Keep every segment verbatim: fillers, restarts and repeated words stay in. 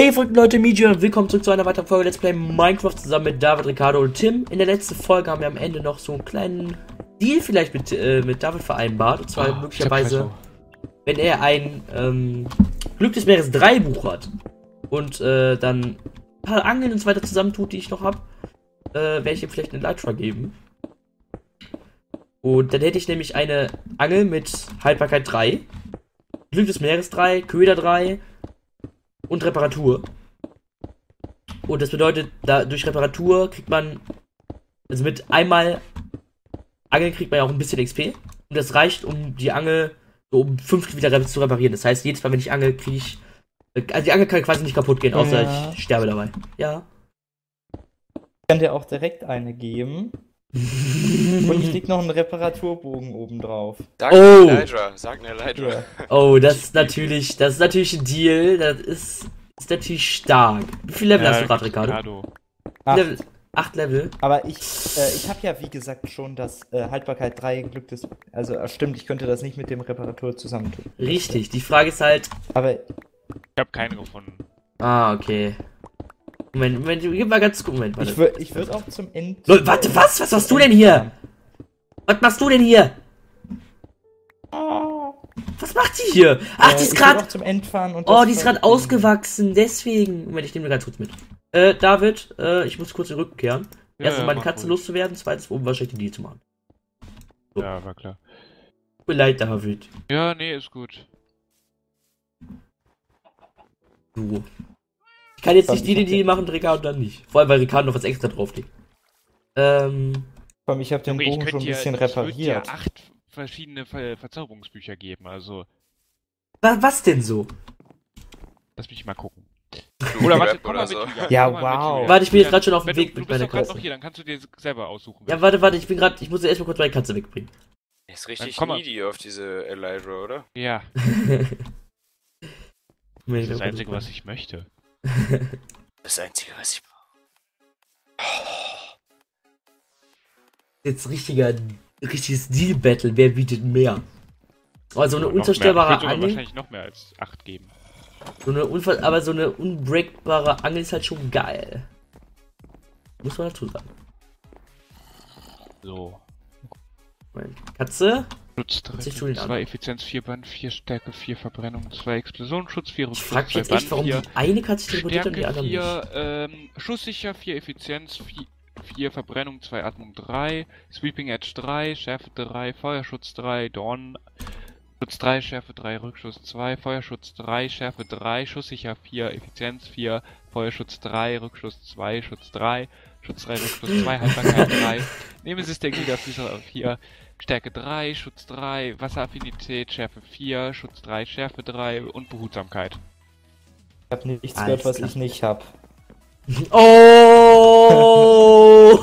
Hey verrückten Leute, Miji und willkommen zurück zu einer weiteren Folge Let's Play Minecraft zusammen mit David, Ricardo und Tim. In der letzten Folge haben wir am Ende noch so einen kleinen Deal vielleicht mit, äh, mit David vereinbart. Und zwar oh, möglicherweise, wenn er ein ähm, Glück des Meeres drei Buch hat und äh, dann ein paar Angeln und so weiter zusammentut, die ich noch habe, äh, werde ich ihm vielleicht eine Elytra geben. Und dann hätte ich nämlich eine Angel mit Haltbarkeit drei, Glück des Meeres drei, Köder drei. Und Reparatur. Und das bedeutet, da durch Reparatur kriegt man, also mit einmal Angeln kriegt man ja auch ein bisschen X P. Und das reicht, um die Angel so um fünf wieder zu reparieren. Das heißt, jedes Mal, wenn ich Angel kriege ich, also die Angel kann quasi nicht kaputt gehen, außer ja. Ich sterbe dabei. Ja. Ich kann dir auch direkt eine geben. Und ich leg noch einen Reparaturbogen oben drauf. Sag eine oh. Elytra, sag eine Elytra. Ja. Oh, das ist natürlich, das ist natürlich ein Deal, das ist, ist natürlich stark. Wie viele Level äh, hast du gerade, Ricardo? Acht. Level, acht Level. Aber ich, äh, ich habe ja wie gesagt schon das äh, Haltbarkeit drei Glück des, also äh, stimmt, ich könnte das nicht mit dem Reparatur zusammentun. Richtig, die Frage ist halt. Aber ich habe keine gefunden. Ah, okay. Moment, Moment, gib mal ganz gut, Moment, warte. Ich, wür, ich würde auch zum Ende... Leute, warte, was? Was machst du denn hier? Was machst du denn hier? Oh. Was macht die hier? Ach, äh, die ist gerade... Oh, die ist gerade ausgewachsen, deswegen... Moment, ich nehme mir ganz kurz mit. Äh, David, äh, ich muss kurz zurückkehren. Ja, erstens, ja, meine Katze gut. loszuwerden, zweitens, um wahrscheinlich die Idee zu machen. So. Ja, war klar. Tut mir leid, David. Ja, nee, ist gut. So. Ich kann jetzt nicht die, die, die machen, Ricardo dann nicht. Vor allem, weil Ricardo noch was extra drauflegt. Ähm. Ich habe den Bogen schon ein bisschen repariert. Ich würde dir acht verschiedene Ver Verzauberungsbücher geben, also. Was, was denn so? Lass mich mal gucken. Oder warte, komm mal mit. Ja, wow. Warte, ich bin jetzt gerade schon auf dem Weg mit meiner Katze. Du bist noch hier, dann kannst du dir selber aussuchen. Ja, warte, warte, ich bin gerade, ich muss erstmal kurz meine Katze wegbringen. Ist richtig needy auf diese Elytra, oder? Ja. Das ist das Einzige, was ich möchte. Das Einzige, was ich brauche. Jetzt richtiger, richtiges Deal-Battle. Wer bietet mehr? Also eine unzerstörbare Angel. Wahrscheinlich noch mehr als acht geben. So eine Unfall, aber so eine unbreakbare Angel ist halt schon geil. Muss man dazu sagen. So. Katze. zwei Effizienz, vier Band, vier Stärke, vier Verbrennung, zwei Explosionsschutz, vier Rückschluss, zwei Band, vier... Ich frag mich jetzt echt, warum die eine Katze teleportiert und die andere nicht. Stärke vier, ähm, Schusssicher, vier Effizienz, vier Verbrennung, zwei Atmung, drei, Sweeping Edge drei, Schärfe drei, Feuerschutz drei, Dorn... Schutz drei, Schärfe drei, Rückschuss zwei, Feuerschutz drei, Schärfe drei, Schusssicher vier, Effizienz vier, Feuerschutz drei, Rückschuss zwei, Schutz drei, Schutz drei, Rückschuss zwei, Haltbarkeit drei, Nemesis der Gliederfüßer vier, Stärke drei, Schutz drei, Wasseraffinität, Schärfe vier, Schutz drei, Schärfe drei und Behutsamkeit. Ich hab nichts gehört, was ich nicht hab. Oh!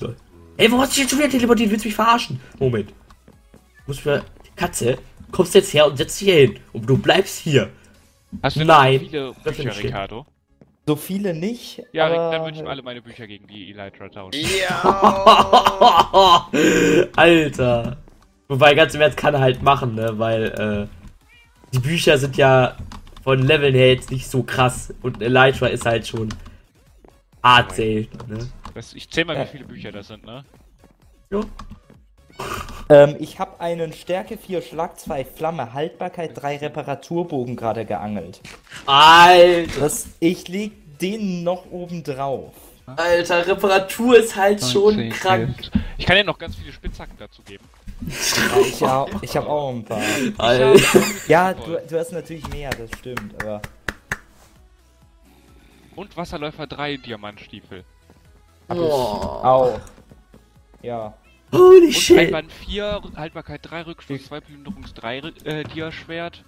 So. Ey, wo hast du dich jetzt schon wieder teleportiert? Willst du mich verarschen? Moment. Muss mir. Katze, kommst jetzt her und setz dich hier hin. Und du bleibst hier. Hast du Nein. So viele Bücher, Ricardo? So viele nicht? Ja, aber... dann würde ich alle meine Bücher gegen die Elytra tauschen. Ja. Alter. Wobei, ganz im Ernst, kann er halt machen, ne? Weil, äh, die Bücher sind ja von Leveln her jetzt nicht so krass. Und Elytra ist halt schon hart selten, ne? Ich zähl mal, wie viele Bücher das sind, ne? Jo. Ähm, ich habe einen Stärke vier, Schlag zwei, Flamme, Haltbarkeit drei, Reparaturbogen gerade geangelt. Alter! Das, ich leg den noch oben drauf. Alter, Reparatur ist halt neunzig, schon krank. elf. Ich kann dir noch ganz viele Spitzhacken dazu geben. Ich habe hab auch ein paar. Alter. Ja, du, du hast natürlich mehr, das stimmt, aber... Und Wasserläufer drei, Diamantstiefel. Hab ich auch. Ja. Holy und shit! Einband vier, Haltbarkeit drei, Rückschluss zwei, Plünderungs drei, äh, Dia-Schwert.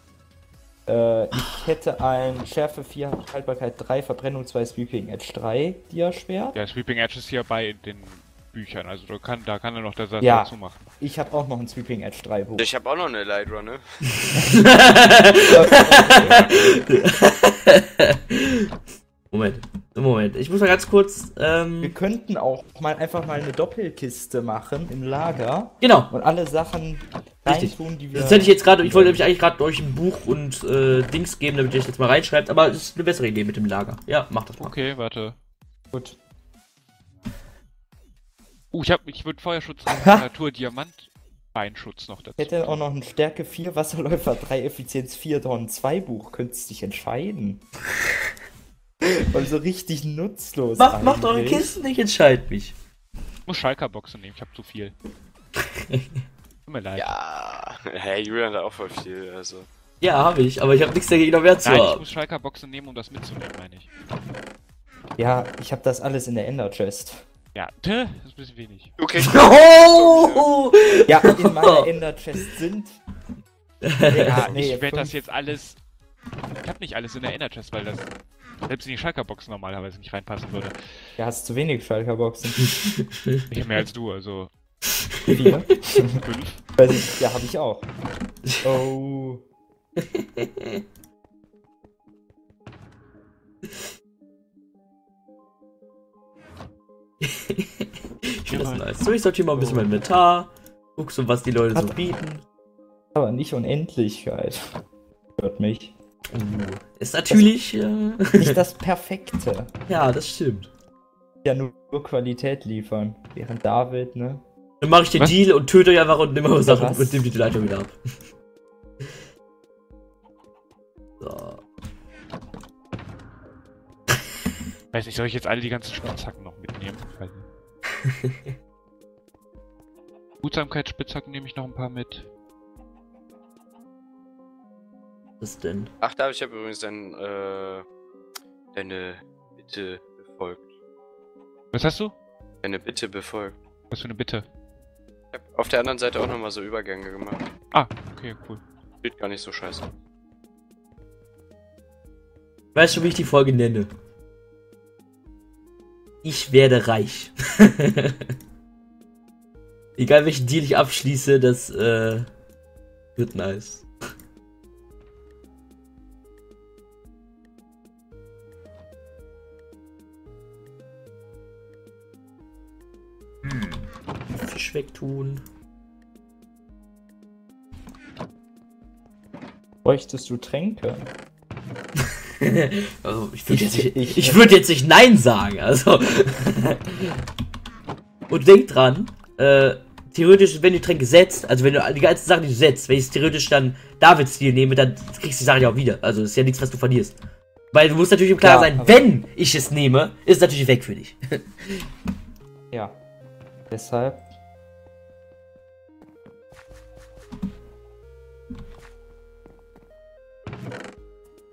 Äh, ich hätte ein Schärfe vier, Haltbarkeit drei, Verbrennung zwei, Sweeping Edge drei, Dia-Schwert. Ja, Sweeping Edge ist hier bei den Büchern, also da kann, da kann er noch das ja. dazu machen. Ich habe auch noch ein Sweeping Edge drei Buch. Ich habe auch noch eine Elytra, ne? Moment. Moment, ich muss mal ganz kurz, ähm... Wir könnten auch mal einfach mal eine Doppelkiste machen im Lager. Genau. Und alle Sachen Richtig. Tun, die wir das hätte ich jetzt gerade, ich wollte nämlich eigentlich gerade euch ein Buch und äh, Dings geben, damit ihr euch jetzt mal reinschreibt, aber es ist eine bessere Idee mit dem Lager. Ja, macht das mal. Okay, warte. Gut. Uh, ich, hab, ich würde Feuerschutz, Natur, Diamant, Beinschutz noch dazu. Ich hätte auch noch ein Stärke vier, Wasserläufer drei, Effizienz vier, Dorn zwei Buch. Könntest dich entscheiden. Weil so richtig nutzlos. Mach, macht eure Kisten, ich entscheide mich. Ich muss Schalker-Boxen nehmen, ich hab zu viel. Tut mir leid. Ja, hey, Julian hat auch voll viel, also. Ja, habe ich, aber ich habe nichts dagegen, mehr zu haben. Nein, ich muss Schalker-Boxen nehmen, um das mitzunehmen, meine ich. Ja, ich habe das alles in der Ender-Chest. Ja, das ist ein bisschen wenig. Okay. Oh! Ja, in meiner Ender-Chest sind... ja, nee, ich werde das jetzt alles... Ich habe nicht alles in der Ender-Chest, weil das... Selbst in die Schalker-Boxen normalerweise nicht reinpassen würde. Ja, hast zu wenig Schalker-Boxen. Ich hab mehr als du, also... Vier? Fünf? Also, ja, hab ich auch. Oh. Ich finde das nice. So, ich sortiere mal ein bisschen mein Inventar. Guckst du, was die Leute so bieten. Aber nicht Unendlichkeit. Hört mich. Uh, ist natürlich... Das, äh, nicht das Perfekte. Ja, das stimmt. Ja, nur, nur Qualität liefern. Während David, ne? Dann mache ich den was? Deal und töte euch einfach und nimm eure Sachen und nimm die Leiter wieder ab. So. Weiß nicht, soll ich jetzt alle die ganzen Spitzhacken noch mitnehmen? Gutsamkeitsspitzhacken nehme ich noch ein paar mit. Was denn? Ach, David, ich habe übrigens dein, äh, deine Bitte befolgt. Was hast du? Deine Bitte befolgt. Was für eine Bitte? Ich habe auf der anderen Seite auch nochmal so Übergänge gemacht. Ah, okay, cool. Sieht gar nicht so scheiße. Weißt du, wie ich die Folge nenne? Ich werde reich. Egal welchen Deal ich abschließe, das äh, wird nice. Fisch wegtun. Bräuchtest du Tränke? Also, ich würde jetzt, ich, ich würd jetzt nicht Nein sagen, also. Und denkt dran, äh, theoretisch, wenn du Tränke setzt, also wenn du die ganzen Sachen, die du setzt, wenn ich es theoretisch dann Davids-Stil nehme, dann kriegst du die Sachen ja auch wieder. Also, das ist ja nichts, was du verlierst. Weil du musst natürlich im Klaren sein, wenn ich es nehme, ist es natürlich weg für dich. Ja. Deshalb.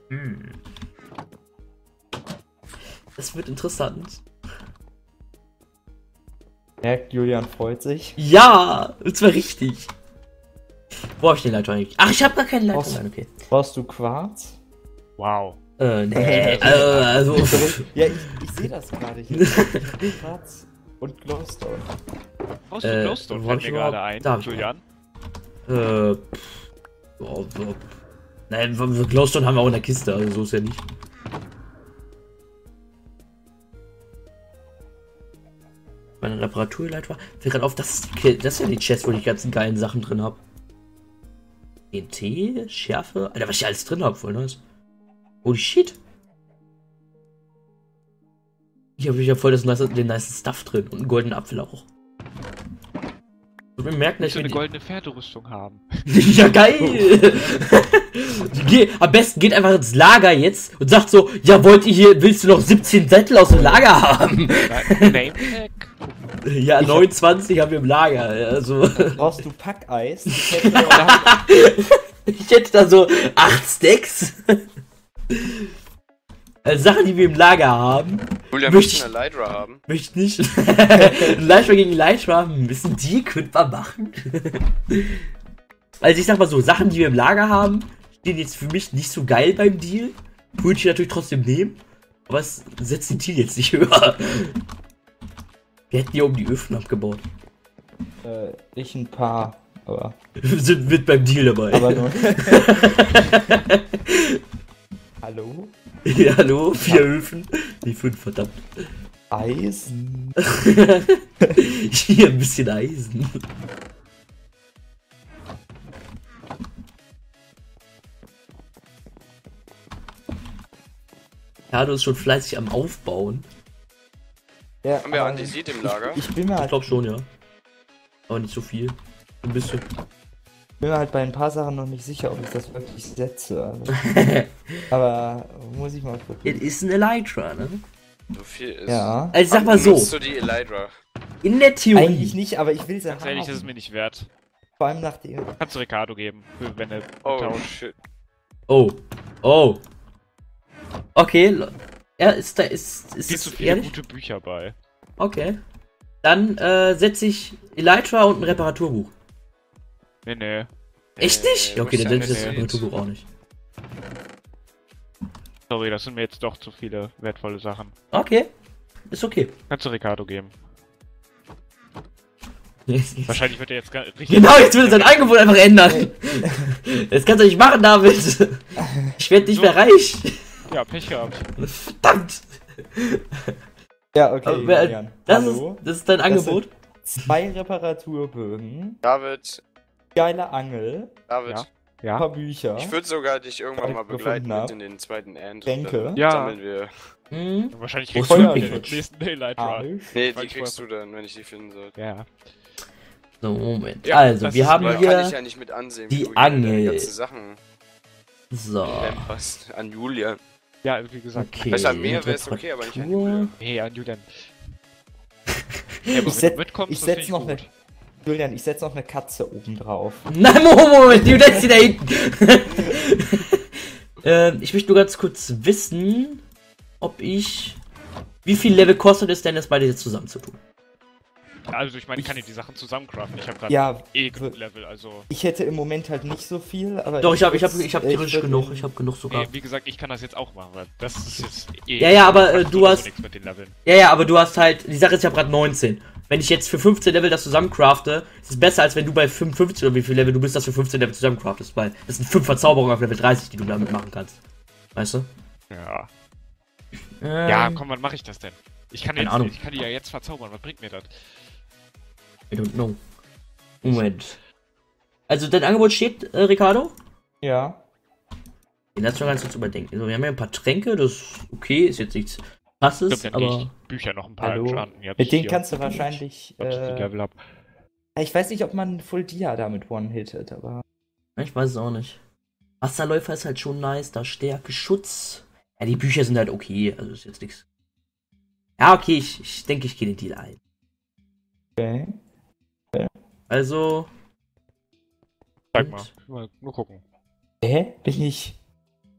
Hm. Das wird interessant. Merkt, Julian freut sich. Ja, und zwar richtig. Wo hab ich den Leiter eigentlich? Ach, ich hab gar keinen Leiter. Brauchst, okay. Brauchst du Quarz? Wow. Äh, nee, äh, also. Ja, ich, ich sehe das gerade hier. Quarz. Und Glowstone. Brauchst du Glowstone? Fällt mir gerade ein, Julian. Äh, oh, oh. Nein, Glowstone haben wir auch in der Kiste, also so ist ja nicht. Meine Reparaturleiter. Fällt gerade auf, das ist, das ist ja die Chest, wo ich die ganzen geilen Sachen drin habe. T N T, Schärfe. Alter, was ich alles drin habe, voll nice. Holy shit. Ich habe ja voll das nice, den nice Stuff drin und einen goldenen Apfel auch. Und wir merken, dass wir eine die... goldene Pferderüstung haben. Ja, geil! Geh, am besten geht einfach ins Lager jetzt und sagt so, ja, wollt ihr hier, willst du noch siebzehn Sättel aus dem Lager haben? Ja, ich neunundzwanzig hab... haben wir im Lager. Also. Brauchst du Packeis? Ich hätte, ich hätte da so acht Stacks. Als Sachen, die wir im Lager haben. Julian, möchte ich eine Elytra haben? Möchte ich nicht. Elytra gegen Elytra haben. Ein bisschen Deal könnte man machen. Also ich sag mal so, Sachen, die wir im Lager haben, stehen jetzt für mich nicht so geil beim Deal. Würde ich natürlich trotzdem nehmen. Aber es setzt den Deal jetzt nicht höher. Wir hätten hier oben die Öfen abgebaut. Äh, ich ein paar, aber... Sind mit beim Deal dabei. Aber nur... Hallo? Ja, hallo, vier Öfen. Nee, fünf, verdammt. Eisen. Hier ein bisschen Eisen. Ricardo ist schon fleißig am Aufbauen. Ja, haben wir Antisit im Lager? Ich, ich bin mir halt. Ich glaube schon, ja. Aber nicht so viel. Ein bisschen. Ich bin mir halt bei ein paar Sachen noch nicht sicher, ob ich das wirklich setze. Also. Aber muss ich mal probieren. Es ist ein Elytra, ne? So viel ist. Ja. Also sag mal so. Nutzt du die Elytra? In der Theorie. Eigentlich nicht, aber ich will es einfach. Ehrlich, das ist mir nicht wert. Vor allem nach dir. Kannst du Ricardo geben, wenn er oh, tauscht. Shit. Oh. Oh. Okay. Er ist da, ist, ist es so viele ehrlich? Gute Bücher bei. Okay. Dann äh, setze ich Elytra und ein Reparaturbuch. Nee, nee. Echt nicht? Nee, ja, okay, dann setze ich das Reparaturbuch auch nicht. Sorry, das sind mir jetzt doch zu viele wertvolle Sachen. Okay. Ist okay. Kannst du Ricardo geben. Wahrscheinlich wird er jetzt gar nicht. Genau, jetzt würde sein Angebot einfach ändern. Das kannst du nicht machen, David. Ich werde nicht so mehr reich. Ja, Pech gehabt. Verdammt! Ja, okay. Aber, äh, das, ist, das ist dein Angebot? Zwei Reparaturbögen. David. Geile Angel. David. Ja. Ja. Ein paar Bücher. Ich würde sogar dich irgendwann mal begleiten mit in den zweiten End. Denke. Ja. Sammeln wir. Hm. Wahrscheinlich kriegst oh, du den nächsten Daylight Run. Nee, die kriegst du dann, wenn ich die finden soll. Ja. So, Moment. Ja, also, wir haben hier. Kann ich ja nicht mit ansehen, die Angel. Ganze Sachen. So. Was? An Julian. Ja, wie gesagt. Okay. Weißt du, an mir wäre es okay, aber nicht an Julian. Nee, an Julian. Ich setz noch eine. Julian, ich setz noch eine Katze oben drauf. Nein, Moment, du setzt sie da hinten. ähm, ich möchte nur ganz kurz wissen, ob ich. Wie viel Level kostet es denn, das beide jetzt zusammenzutun? Also, ich meine, ich kann ja die Sachen zusammencraften. Ich habe gerade ja, eh genug Level, also. Ich hätte im Moment halt nicht so viel, aber. Doch, ich habe ich hab, ich hab theoretisch ich genug, ich habe genug sogar. Nee, wie gesagt, ich kann das jetzt auch machen, weil das ist jetzt eh. Ja, ja, aber äh, du hast. Mit den Leveln. Ja, ja, aber du hast halt. Die Sache ist, ich habe gerade neunzehn. Wenn ich jetzt für fünfzehn Level das zusammencrafte, ist es besser, als wenn du bei fünfundfünfzig oder wie viel Level du bist, das für fünfzehn Level zusammencraftest, weil das sind fünf Verzauberungen auf Level dreißig, die du damit machen kannst. Weißt du? Ja. Ähm, ja, komm, wann mache ich das denn? Ich kann, jetzt, ich kann die ja jetzt verzaubern, was bringt mir das? I don't know. Moment. Also dein Angebot steht, äh, Ricardo? Ja. Den lass mal ganz kurz überdenken. Also, wir haben ja ein paar Tränke, das ist okay, ist jetzt nichts Passes, ich glaub, dann aber gehe ich Bücher noch ein paar Hallo. Ja, mit denen kannst du wahrscheinlich. Ich, äh, Level up. Ich weiß nicht, ob man Full Dia damit one-hittet, aber. Ich weiß es auch nicht. Wasserläufer ist halt schon nice, da Stärke, Schutz. Ja, die Bücher sind halt okay, also ist jetzt nichts. Ja, okay, ich, ich denke, ich gehe den Deal ein. Okay. Okay. Also. Zeig mal. mal. Nur gucken. Hä? Bin ich.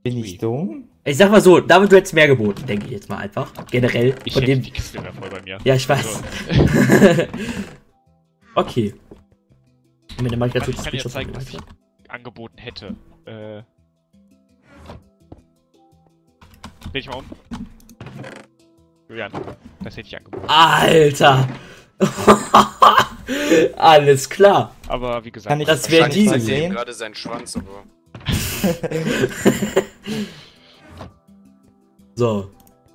Bin ich dumm? Ich sag mal so, damit du hättest mehr geboten, denke ich jetzt mal einfach. Generell. Ich von hätte dem... die Kiste mehr voll bei mir. Ja, ich weiß. So. Okay. Moment, dann mach ich ganz kurz Ich kann dir zeigen, was ich angeboten hätte. Äh. Dreh ich mal um. Julian, das hätte ich angeboten. Alter! Alles klar. Aber wie gesagt, ich das wäre die sehen gerade seinen Schwanz, aber. So,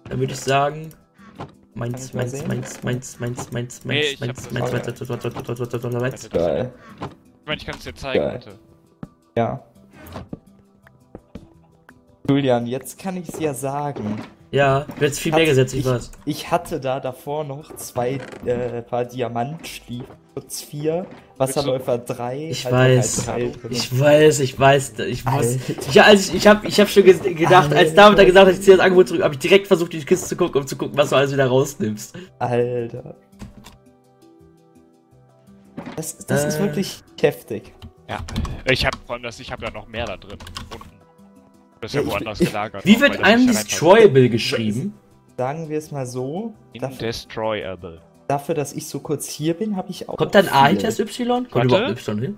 dann würde ich sagen, meins, meins, meins, meins, meins, meins, meins, meins, meins, meins, meins, meins, meins, meins, meins, ich meine, ich kann es dir zeigen, Leute. Ja. Julian, jetzt kann ich es ja sagen. Ja, du hättest viel mehr gesetzt, ich weiß. Ich hatte da davor noch zwei äh, paar Diamantstiefel, Schutz vier, Wasserläufer drei. Ich weiß, ich weiß, ich weiß, ich weiß. Ich, also ich, ich habe ich hab schon ge gedacht, Alter. Als David da gesagt hat, ich ziehe das Angebot zurück, habe ich direkt versucht, in die Kiste zu gucken, um zu gucken, was du alles wieder rausnimmst. Alter. Das, das äh. ist wirklich heftig. Ja, ich habe vor allem, dass ich habe da noch mehr da drin. Unten. Das ist ja, ja woanders ich, gelagert. Wie wird einem Destroyable geschrieben? Sagen wir es mal so. Indestroyable. Dafür, dass ich so kurz hier bin, habe ich auch. Kommt dann A hinter das Y? Kommt überhaupt Y hin?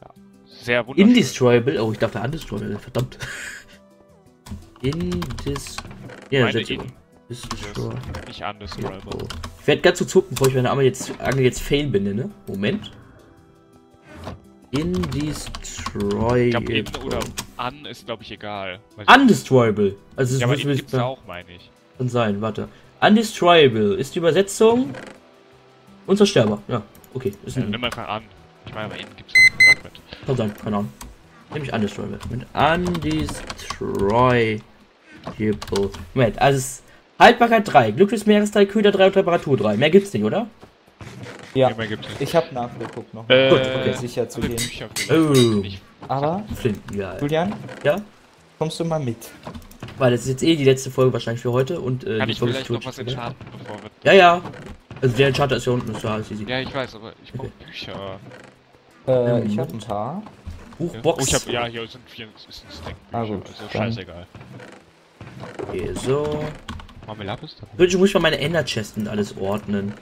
Ja, sehr wunderbar. Indestroyable? Oh, ich dachte Undestroyable, verdammt. Indes. Ja, das in. Ist nicht Undestroyable. Oh. Ich werde ganz so zucken, bevor ich meine Arme jetzt, Angel jetzt fail bin, ne? Moment. Indestroyable. Ich glaube, eben oder an ist, glaube ich, egal. Undestroyable. Also, das ja, aber gibt's da auch, meine ich. Kann sein, warte. Undestroyable ist die Übersetzung. Unzerstörbar. Ja, okay. Ist ja, nimm einfach an. Ich meine, aber eben gibt's auch einen Kann sein, keine Ahnung. Nämlich Undestroy mit Undestroy. Moment, also Haltbarkeit drei, Glück des Meeres drei, Köder drei und Temperatur drei. Mehr gibt's nicht, oder? Ja, ja, mehr gibt's nicht. Ich hab nachgeguckt noch. Äh, Gut, okay, sicher zu gehen. Oh. Aber, Flinten, ja. Julian? Ja? Kommst du mal mit? Weil das ist jetzt eh die letzte Folge wahrscheinlich für heute und äh, kann ich vielleicht noch was enchanten, bevor wir... Ja, ja. Also der Enchanter ist hier unten, ist ja alles easy. Ja, ich weiß, aber ich brauche Bücher. Äh, ich hab ein paar. Buchbox. Oh, ich hab, ja, hier sind vier, ist ein Stack Bücher, ah, gut, also scheißegal. Okay, so. Marmelapis? Würde ich ruhig mal meine Ender-Chests und alles ordnen.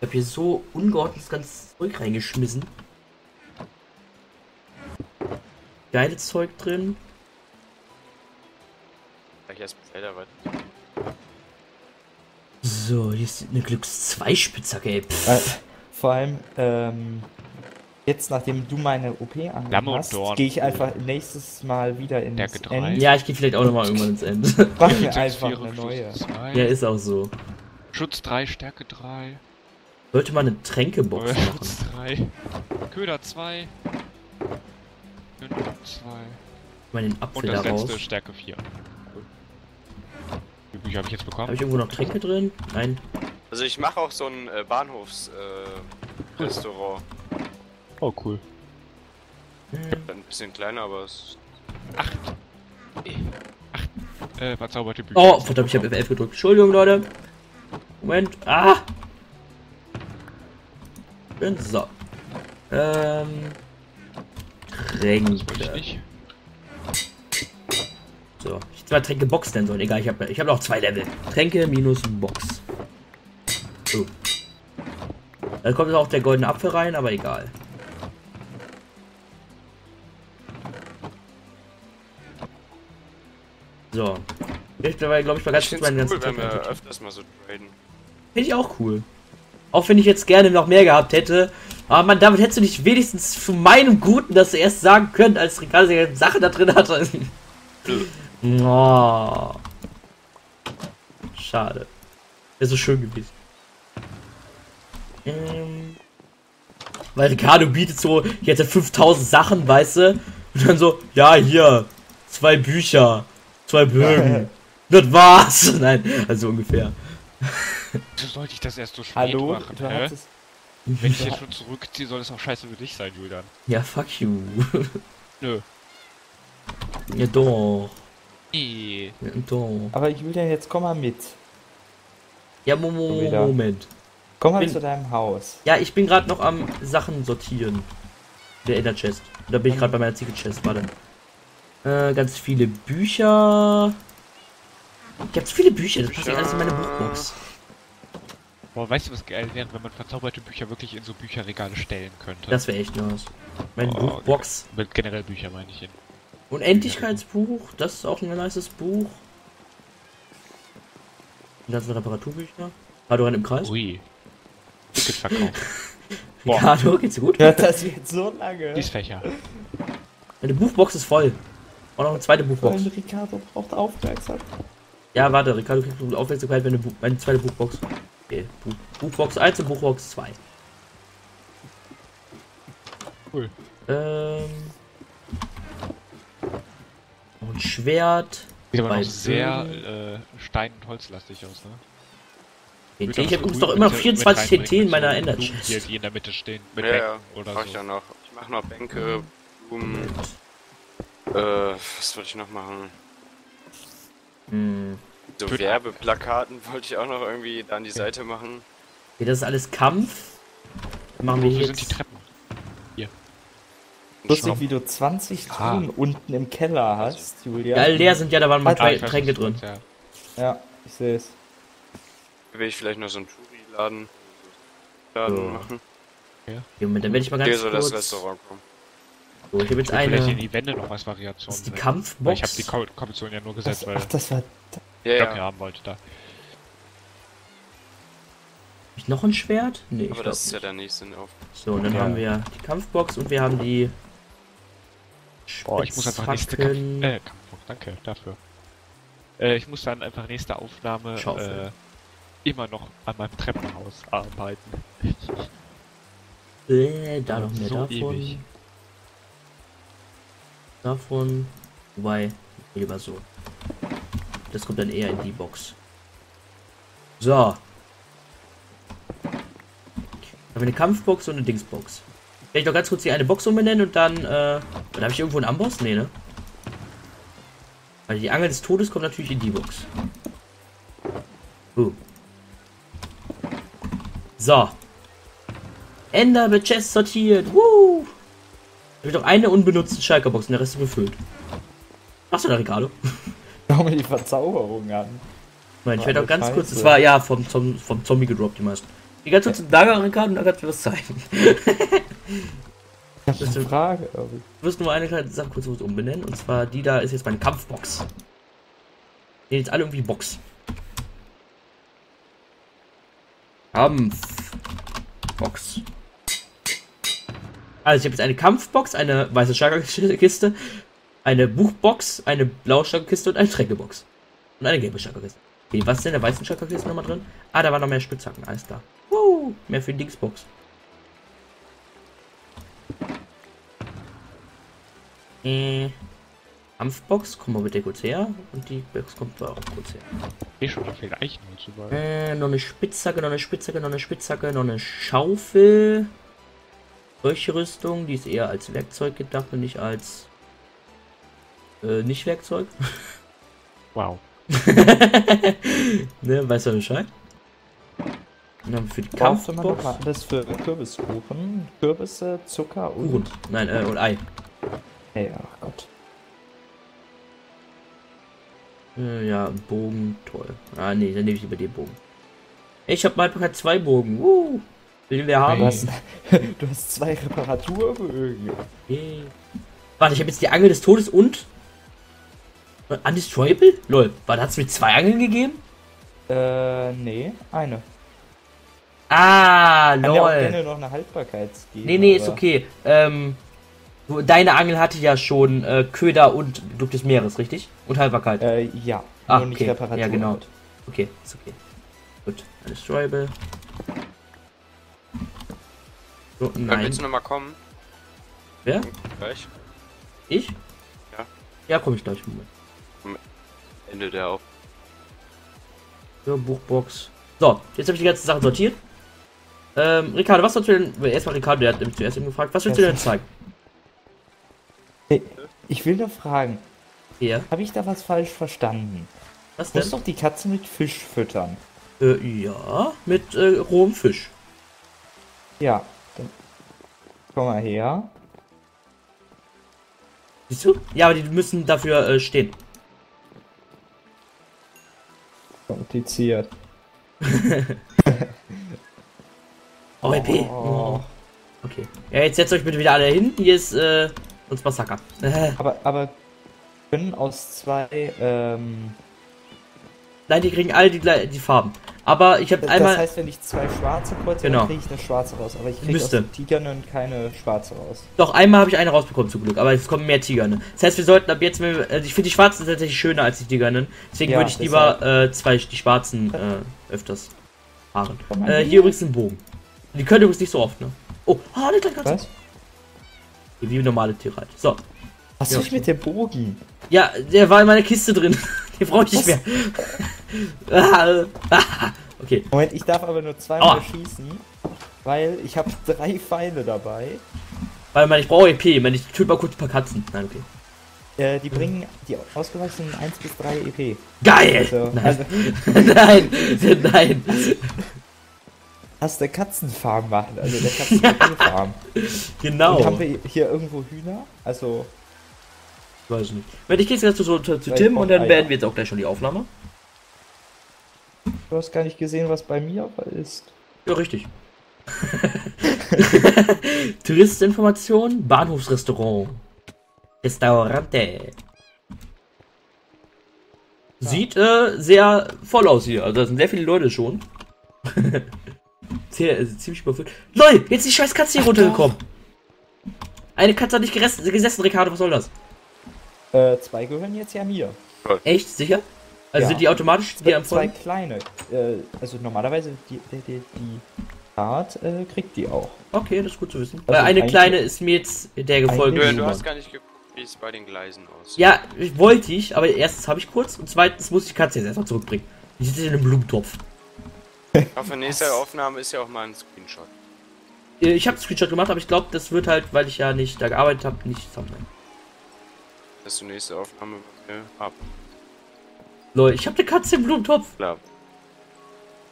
Ich hab hier so ungeordnet das ganze Zeug reingeschmissen. Geiles Zeug drin. So, hier ist eine Glücks zwei Spitzhacke, ey. Äh, vor allem, ähm, jetzt nachdem du meine O P angenommen hast, gehe ich einfach nächstes Mal wieder ins End. Ja, ich gehe vielleicht auch nochmal irgendwann ins End. Mach mir einfach eine neue. Ja, ist auch so. Schutz drei, Stärke drei. Sollte man eine Tränkebox machen. Schutz drei. Köder zwei. Köder zwei. Mal den Apfel da raus. Und das letzte Stärke vier. Die Bücher habe ich jetzt bekommen. Habe ich irgendwo noch Tränke drin? Nein. Also ich mache auch so ein äh, Bahnhofs-Restaurant. Äh, cool. Oh, cool. Hm. Ein bisschen kleiner, aber es... Acht. Acht. Äh, verzauberte Bücher. Oh, verdammt, ich habe F elf gedrückt. Entschuldigung, Leute. Moment. Ah! Und so. Ähm... Tränke. So, ich hätte mal Tränke Box nennen sollen, egal, ich habe ich hab noch zwei Level. Tränke minus Box. So. Da kommt jetzt auch der goldene Apfel rein, aber egal. So. Ich glaube, ich war ganz gut bei den ganzen Tränken. Wenn wir öfters mal so traden. Finde ich auch cool. Auch wenn ich jetzt gerne noch mehr gehabt hätte. Aber man, damit hättest du nicht wenigstens für meinen Guten das erst sagen können, als Ricardo seine Sache da drin hatte. Oh. Schade. Wäre so schön gewesen. Ähm. Weil Ricardo bietet so, hier hat er fünftausend Sachen, weißt du? Und dann so, ja, hier, zwei Bücher, zwei Bögen. Das war's. Nein, also ungefähr. Wieso sollte ich das erst so spät Hallo? machen? Hallo? Wenn ich jetzt schon zurückziehe, soll es auch scheiße für dich sein, Julian. Ja, fuck you. Nö. Ja doch. Ja, doch. Aber Julian, jetzt komm mal mit. Ja, Moment. Moment. Komm mal bin, zu deinem Haus. Ja, ich bin gerade noch am Sachen sortieren. Der Ender Chest. Da bin ich gerade bei meiner Secret Chest. Warte. Äh, ganz viele Bücher. Ich habe zu viele Bücher. Das passt nicht alles in meine Buchbox. Boah, weißt du, was geil wäre, wenn man verzauberte Bücher wirklich in so Bücherregale stellen könnte? Das wäre echt nice. Meine oh, Buchbox. Mit generell Bücher meine ich hin. Unendlichkeitsbuch, das ist auch ein nices Buch. Und das sind Reparaturbücher. Ricardo rennt im Kreis. Ui. Ticket verkauft. Ricardo, geht's dir gut? Ja, das jetzt so lange. Die Fächer. Eine Buchbox ist voll. Auch noch eine zweite Buchbox. Weil Ricardo braucht Aufmerksamkeit. Ja, warte, Ricardo kriegt Aufmerksamkeit, wenn eine, Bu eine zweite Buchbox. Okay, Bu Buchbox eins und Buchbox zwei. Cool. Ähm. Und Schwert. Sieht aber noch sehr äh, stein- und holzlastig aus, ne? Ich habe doch immer vierundzwanzig T N T in meiner Ender-Chest. Die hier in der Mitte stehen. Mit ja, ja. Oder mach so. Ich, ja noch. Ich mach noch Bänke, Blumen. Äh, was wollte ich noch machen? Hm. So Werbeplakaten wollte ich auch noch irgendwie da an die Seite machen. Okay, das ist alles Kampf. Dann machen wir hier jetzt... sind die Treppen? Lustig, wie du zwanzig Truhen ah. unten im Keller hast, Julia. Ja, leer sind ja, da waren mal drei ah, Tränke drin. Ja. ja, ich sehe es. Will ich vielleicht noch so einen Touri-Laden Laden so. machen? Ja. ja Moment, dann werde ich mal ganz so kurz... das Restaurant kommen. So, ich habe jetzt ich eine... Vielleicht in die Wände noch was Variationen. Das ist die Kampfbox? Weil ich habe die Kommission ja nur gesetzt, das, weil... Ach, das war... Ja, ja. Ich haben wollte da. Hab ich noch ein Schwert? Nee, aber ich das ist nicht. Ja der nächste auf. So, und dann ja. haben wir die Kampfbox und wir haben die... Boah, ich muss einfach nächste Kampf äh, Kampfbox, danke dafür. Äh, ich muss dann einfach nächste Aufnahme äh, immer noch an meinem Treppenhaus arbeiten. Äh, da noch mehr so davon. Ewig. davon. Wobei, lieber so. Das kommt dann eher in die Box. So. Haben wir eine Kampfbox und eine Dingsbox. Kann ich noch ganz kurz die eine Box umbenennen und dann, äh... Dann habe ich irgendwo einen Amboss? Nee, ne? Weil die Angel des Todes kommt natürlich in die Box. Uh. So. Ender mit Chest sortiert. Woo! Ich habe noch eine unbenutzte Schalkerbox und der Rest ist befüllt. Machst du da, Ricardo? Schau mir die Verzauberung an. Nein, ich werde auch ganz Scheiße. kurz. Das war ja vom, vom, vom Zombie gedroppt, die meisten. Die ganze Zeit zum Daga, Ricardo, und dann kannst du was zeigen. Ich habe eine Frage. Du wirst nur eine kleine Sache kurz umbenennen. Und zwar die da ist jetzt meine Kampfbox. Die jetzt alle irgendwie Box. Kampfbox. Also ich habe jetzt eine Kampfbox, eine weiße Schlagerkiste, eine Buchbox, eine blaue Schlagerkiste und eine Treckebox. Und eine gelbe Schlagerkiste. Okay, was ist denn in der weißen Schlagerkiste nochmal drin? Ah, da waren noch mehr Spitzhacken, alles klar. Woo, mehr für die Dingsbox. Äh, Kampfbox, komm mal bitte kurz her. Und die Box kommt da auch kurz her. Ich schon vielleicht noch äh, noch eine Spitzhacke, noch eine Spitzhacke, noch eine Spitzhacke, noch eine Schaufel. Solche Rüstung, die ist eher als Werkzeug gedacht und nicht als äh, nicht Werkzeug. Wow. Ne, weißt du Bescheid? Und dann für die Kampfbox. Alles für Kürbiskuchen, Kürbisse, Zucker und... Kuchen. Nein, äh, und Ei. Hey, ach Gott. Äh, ja, Bogen, toll. Ah, nee, dann nehme ich lieber den Bogen. Ich habe mal zwei Bogen. Uh. Den wir haben. Du hast, du hast zwei Reparaturbögen. Okay. Warte, ich habe jetzt die Angel des Todes und... Undestroyable? Lol, warte, hat es mir zwei Angeln gegeben? Äh, nee, eine. Ah, lol. Ich habe gerne noch eine Haltbarkeit. Nee, nee, aber... ist okay. Ähm, deine Angel hatte ja schon äh, Köder und Glück des Meeres, richtig? Und Haltbarkeit. Äh, ja. Ah, okay. Nicht Reparatur. Ja, genau. Okay, ist okay. Gut, Undestroyable. So, nein. Willst du nochmal kommen? Wer? Gleich. Ich? Ja. Ja, komm ich gleich. Moment. Am Ende der auf. So, Buchbox. So, jetzt habe ich die ganzen Sachen sortiert. Ähm, Ricardo, was sollst du denn... Erstmal Ricardo, der hat nämlich zuerst eben gefragt. Was willst du denn zeigen? Ich will nur fragen. Ja? Habe ich da was falsch verstanden? Was denn? Du musst doch die Katze mit Fisch füttern. Äh, ja. Mit, äh, rohem Fisch. Ja. Komm mal her. Siehst du? Ja, aber die müssen dafür äh, stehen. Kompliziert. O P. Oh. Oh. Okay. Ja, jetzt setzt euch bitte wieder alle hin. Hier ist äh, uns Massaker. aber, aber können aus zwei. Ähm... Nein, die kriegen alle die, die Farben. Aber ich habe einmal... Das heißt, wenn ich zwei schwarze kreuze, genau, dann kriege ich eine schwarze raus. Aber ich kriege aus den Tigernen keine schwarze raus. Doch, einmal habe ich eine rausbekommen, zum Glück. Aber es kommen mehr Tigernen. Das heißt, wir sollten ab jetzt... Wenn wir, also ich finde die schwarzen tatsächlich schöner als die Tigernen. Deswegen ja, würde ich lieber äh, zwei die schwarzen äh, öfters fahren. Äh, hier übrigens ein Bogen. Die können übrigens nicht so oft, ne? Oh, ah, eine kleine Katze. Was? Wie normale Tiere halt. So. Was ja, ist mit dem Bogen? Ja, der war in meiner Kiste drin. Den brauche ich nicht mehr. Okay. Moment, ich darf aber nur zweimal oh. schießen, weil ich habe drei Pfeile dabei. Weil man, ich brauche E P, wenn ich töte mal kurz ein paar Katzen. Nein, okay. Äh, die bringen die ausgewachsenen eins bis drei E P. Geil! Also, nein. Also nein, nein. Hast du Katzenfarm machen, also der Katzenfarm. Genau. Und haben wir hier irgendwo Hühner? Also... Weiß nicht. Wenn ich gehe jetzt ganz zu, zu, zu Tim und dann Eier. Werden wir jetzt auch gleich schon die Aufnahme. Du hast gar nicht gesehen, was bei mir aber ist. Ja, richtig. Touristeninformation, Bahnhofsrestaurant. Restaurante. Ja. Sieht äh, sehr voll aus hier. Also da sind sehr viele Leute schon. Sehr, also ziemlich überfüllt. LOL, jetzt die scheiß Katze hier runtergekommen. Eine Katze hat nicht gesessen, Ricardo, was soll das? Äh, zwei gehören jetzt ja mir. Echt? Sicher? Also ja. Sind die automatisch die am Zwei kleine. Äh, also normalerweise die, die, die, die Art äh, kriegt die auch. Okay, das ist gut zu wissen. Weil also eine kleine ist mir jetzt der gefolgt. Du hast gar nicht geguckt. wie es bei den Gleisen aussieht. Ja, wollte ich, aber erstens habe ich kurz und zweitens muss ich Katze jetzt einfach zurückbringen. Die sitzt in einem Blumentopf. Ich hoffe, nächste Aufnahme ist ja auch mal ein Screenshot. Ich habe einen Screenshot gemacht, aber ich glaube, das wird halt, weil ich ja nicht da gearbeitet habe, nicht zusammen. Das die nächste Aufnahme äh, ab. Leute, ich habe eine Katze im Blumentopf. Klar.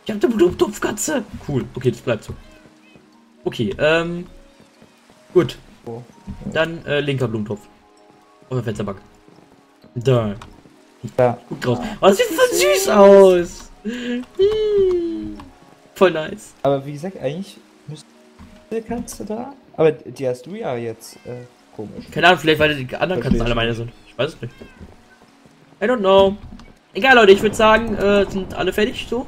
Ich habe eine Blumentopfkatze. Cool. Okay, das bleibt so. Okay, ähm. Gut. Oh. Dann äh, linker Blumentopf. Auf der Fensterbank. Da. Ja. Guck drauf. Oh, das sieht voll süß aus. Hm. Voll nice. Aber wie gesagt, eigentlich müsste die Katze da. Aber die hast du ja jetzt. Äh, komisch. Keine Ahnung, vielleicht weil die anderen Katzen alle meine sind. Ich weiß es nicht. I don't know. Egal, Leute, ich würde sagen, äh, sind alle fertig so?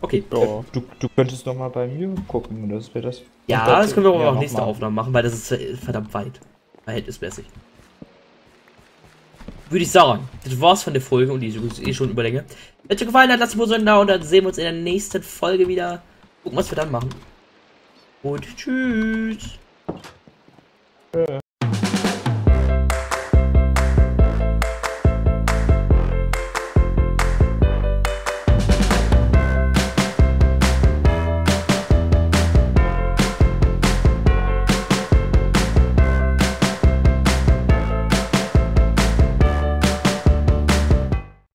Okay. Ja, du, du könntest noch mal bei mir gucken, oder das wäre das. Ja, das können wir auch, ja, auch nächste Aufnahme machen, weil das ist verdammt weit. Verhältnismäßig. Würde ich sagen, das war's von der Folge und die ist eh schon Überlänge. Wenn es dir gefallen hat, lasst ein Like da und dann sehen wir uns in der nächsten Folge wieder. Gucken, was wir dann machen. Und tschüss. Ja.